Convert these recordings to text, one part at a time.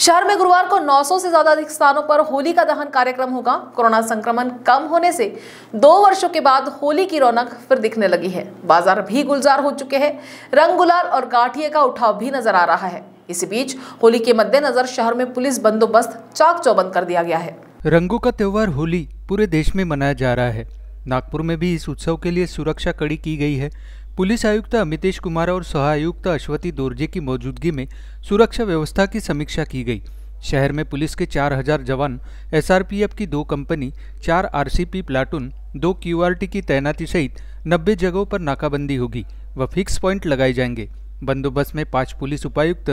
शहर में गुरुवार को 900 से ज्यादा अधिक स्थानों पर होली का दहन कार्यक्रम होगा। कोरोना संक्रमण कम होने से 2 वर्षों के बाद होली की रौनक फिर दिखने लगी है। बाजार भी गुलजार हो चुके हैं। रंग गुलाल और गाठिए का उठाव भी नजर आ रहा है। इसी बीच होली के मद्देनजर शहर में पुलिस बंदोबस्त चाक चौबंद कर दिया गया है। रंगों का त्योहार होली पूरे देश में मनाया जा रहा है। नागपुर में भी इस उत्सव के लिए सुरक्षा कड़ी की गई है। पुलिस आयुक्त अमितेश कुमार और सहायुक्त अश्वती दोर्जे की मौजूदगी में सुरक्षा व्यवस्था की समीक्षा की गई। शहर में पुलिस के 4000 जवान, SRPF की 2 कंपनी, 4 RCP प्लाटून, 2 QRT की तैनाती सहित 90 जगहों पर नाकाबंदी होगी व फिक्स पॉइंट लगाए जाएंगे। बंदोबस्त में 5 पुलिस उपायुक्त,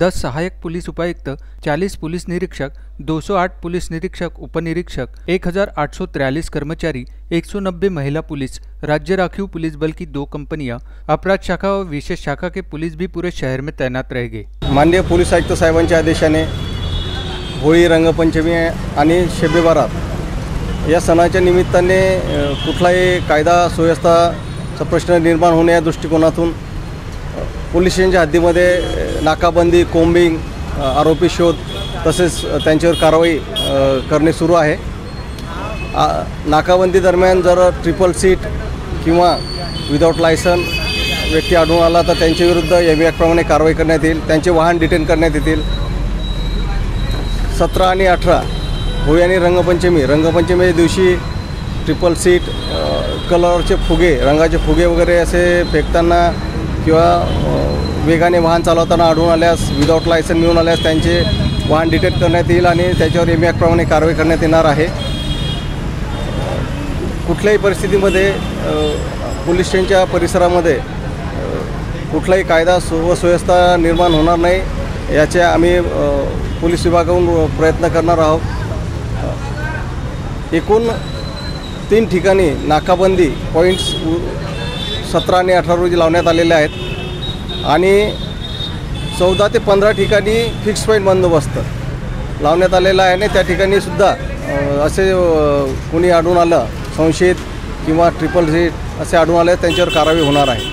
10 सहायक पुलिस उपायुक्त, 40 पुलिस निरीक्षक, 208 पुलिस निरीक्षक उप निरीक्षक, 1843 कर्मचारी, 190 महिला पुलिस, राज्य राखीव पुलिस बल की 2 कंपनियां, अपराध शाखा और विशेष शाखा के पुलिस भी पूरे शहर में तैनात रहेंगे। माननीय पोलीस आयुक्त साहेबांच्या आदेशाने होळी, रंगपंचमी आणि शबे बारात या सणाच्या निमित्ताने कुठलाही कायदा सुव्यवस्थाचा प्रश्न निर्माण होण्याच्या दृष्टिकोनातून पोलिसांच्या हद्दीमध्ये नाकाबंदी, कोम्बिंग, आरोपी शोध तसेच त्यांच्यावर कारवाई करणे सुरू आहे। नाकाबंदी दरम्यान जर ट्रिपल सीट किंवा विदाउट लायसन व्यक्ती आढळून आला तर त्यांच्याविरुद्ध ABI प्रमाणे कारवाई करण्यात येईल। त्यांचे वाहन डिटेन करण्यात येतील। 17 आणि 18 होळी आणि रंगपंचमीच्या दिवशी ट्रिपल सीट, कलरचे फुगे, रंगाचे फुगे वगैरे असे फेकताना किंवा वेगाने वाहन चालवताना आढळून आल्यास, विदाउट लायसन मिळून आल्यास त्यांचे वाहन डिटेक्ट करण्यात येईल आणि त्याच्यावर ABI प्रमाणे कारवाई करण्यात येणार आहे। कुठल्याही परिस्थितीमध्ये पोलीस स्टेशनच्या परिसरामध्ये कुठलाही कायदा व सुव्यवस्था निर्माण होणार नाही याचे आम्ही पोलीस विभागाकडून प्रयत्न करणार आहोत। एकूण 3 ठिकाणी नाकाबंदी पॉईंट्स 17 आणि 18 रोजी लावण्यात आलेले आहेत आणि 14 ते 15 ठिकाणी फिक्स पॉईंट बंदोबस्त लावण्यात आलेला आहे आणि त्या ठिकाणी सुद्धा असे कोणी आढळून आलं संशयित किंवा ट्रिपल सीट असे आढळून आले त्यांच्यावर कारवाई होणार आहे।